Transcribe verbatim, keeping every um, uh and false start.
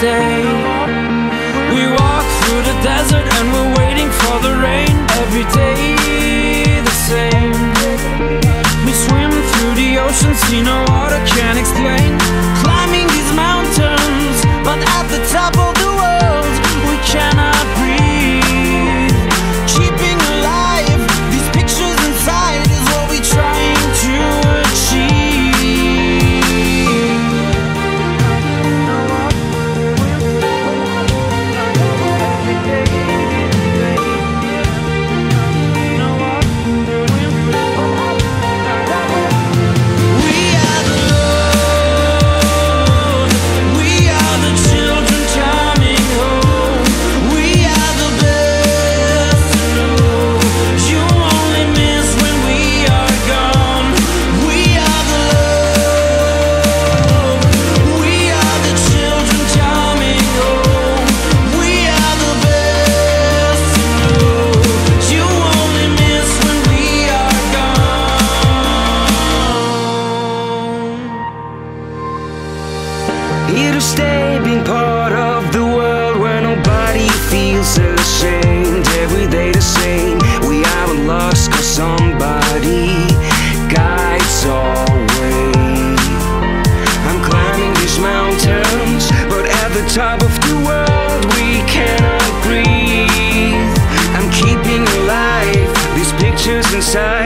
say. We walk through the desert and we're waiting for the rain. Every day the same. We swim through the ocean, see no water can explain. Climbing these mountains, but at the top of the world we cannot breathe. Keeping alive these pictures inside is what we're trying to inside.